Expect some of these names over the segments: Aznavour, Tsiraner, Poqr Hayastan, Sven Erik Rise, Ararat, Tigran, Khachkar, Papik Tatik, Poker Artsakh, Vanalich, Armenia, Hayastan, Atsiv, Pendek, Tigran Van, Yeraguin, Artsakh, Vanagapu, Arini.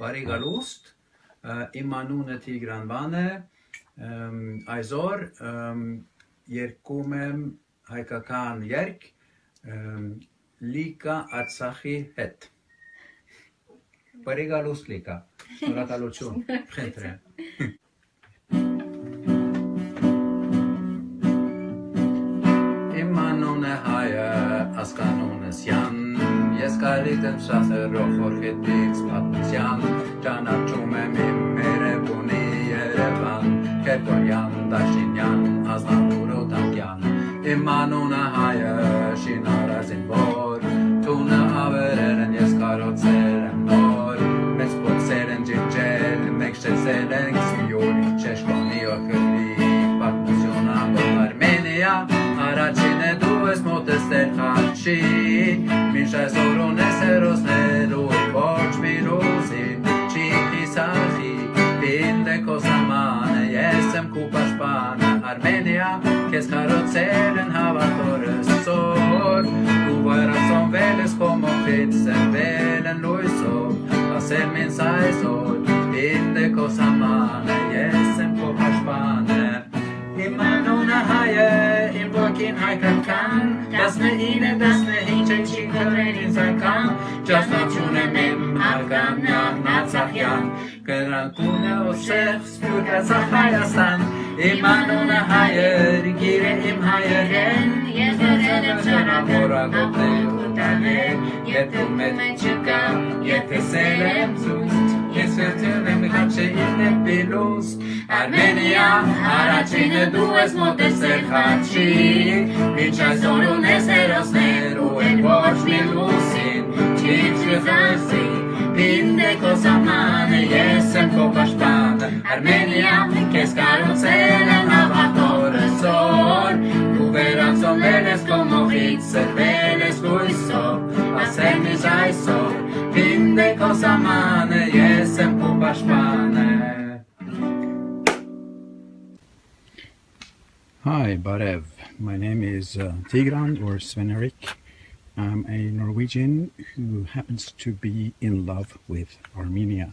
varigalust, imanune Tigran Van-e, այս օր երգում եմ հայկական երգ լիկա Արցախի հետ բարեգալուս լիկա շնորհակալություն խնդրեմ Իմանոնը հայը ասկանոնս յան ես գալիս եմ շասերով խորհետից պատմության ճանաչում եմ իմ Երևանի Երևան Կետոյան, Դաշինյան, ազնավոր օտանքյան Իմանունը հայը շինարար զինվոր Թունը ավերել են ես կարոցել եմ նոր Մեզ փորձել են ջնջել, մեկ շտեսել ենք Սյուրի չեշկոնի օգրի պատմություն ամբող Արմենիա Առաջին է դու ես մոտեցել խաչի Մինչ այսօր ունես հերոսներ ու ոչ մի ռուսի Չի խիսախի, Pendek osamane Եսեմ քու պաշտպանը Արմենիա Քեզ քարոցել են հավատորը սոր Դու վայրացնվել ես քո մոխից Սրվել են լույսով Ասել ինձ այսօր Pendek osamane Եսեմ քո պաշտպանը Իմ անունը հայը Իմ ոգին հայկական 19-15 են չի կտրել ինձ ական Ճանաչում եմ իմ Արգամյան Արցախյան Կրակունը ոսեղ սպյուր Արցախ Հայաստան Իմ անունը հայր, գիրեն իմ հայրեն Ես դրել եմ շանավորագոտներ ու տաներ Եթե մետ չկա, եթե սեր եմ զույս Ես վերջել եմ խաչեին եմ պիլուս Արմենիա, առաջինը դու ես մոտես էր խաչի Մինչ այսօր ունես հերոսներ ու են ոչ մի լուսին Չիչ զասի Pendek osamane, jesem kho pashtan Armenia, kes karotzel en avatorë sor Du veratsovel es kho moghits, servel es lujsov Asel mis aysor, pendek osamane, jesem kho pashtan Hi, Barev. My name is Tigran or Sven-Erik. I'm a Norwegian who happens to be in love with Armenia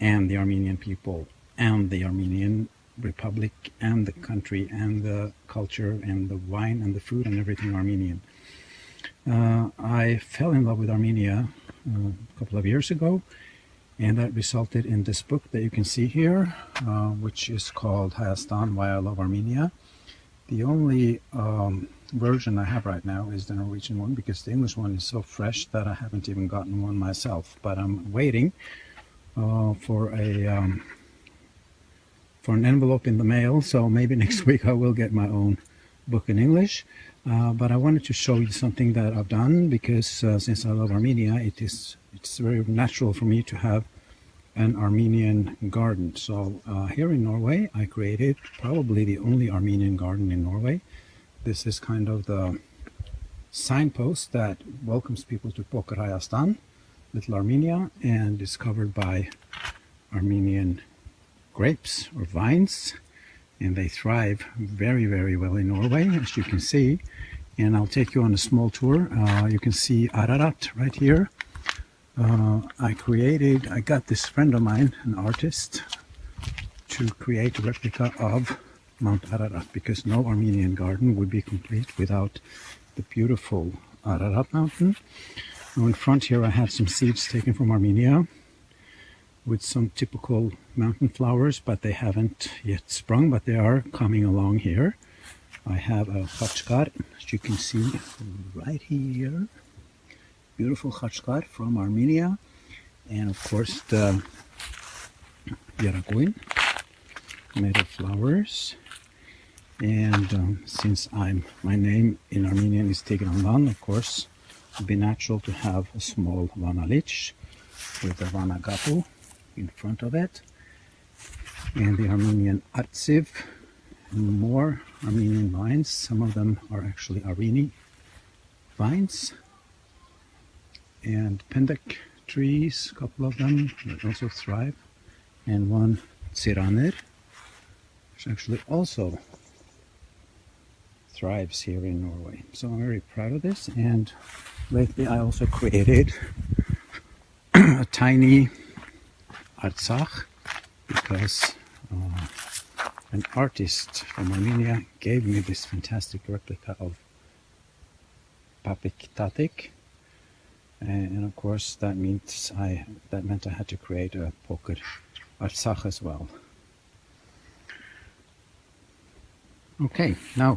and the Armenian people and the Armenian Republic and the country and the culture and the wine and the food and everything Armenian. I fell in love with Armenia a couple of years ago, and that resulted in this book that you can see here, which is called Hayastan, Why I Love Armenia. The only version I have right now is the Norwegian one, because the English one is so fresh that I haven't even gotten one myself. But I'm waiting for an envelope in the mail, so maybe next week I will get my own book in English. But I wanted to show you something that I've done, because since I love Armenia, it's very natural for me to have an Armenian garden. So here in Norway, I created probably the only Armenian garden in Norway. This is kind of the signpost that welcomes people to Poqr Hayastan, Little Armenia, and is covered by Armenian grapes or vines, and they thrive very, very well in Norway, as you can see. And I'll take you on a small tour. You can see Ararat right here. I got this friend of mine, an artist, to create a replica of Mount Ararat, because no Armenian garden would be complete without the beautiful Ararat mountain. Now in front here I have some seeds taken from Armenia with some typical mountain flowers, but they haven't yet sprung, but they are coming along here. I have a Khachkar, as you can see right here. Beautiful Khachkar from Armenia, and of course the Yeraguin made of flowers. And since my name in Armenian is Tigran Van, of course, it would be natural to have a small Vanalich with a Vanagapu in front of it. And the Armenian Atsiv, more Armenian vines. Some of them are actually Arini vines. And Pendek trees, a couple of them that also thrive. And one Tsiraner, which actually also thrives here in Norway. So I'm very proud of this, and lately I also created a tiny Artsakh because an artist from Armenia gave me this fantastic replica of Papik Tatik, and of course that means that meant I had to create a Poker Artsakh as well. Okay,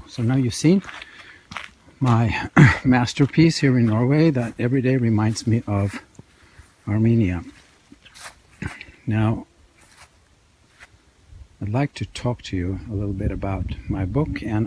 so now you've seen my masterpiece here in Norway that every day reminds me of Armenia. Now, I'd like to talk to you a little bit about my book, and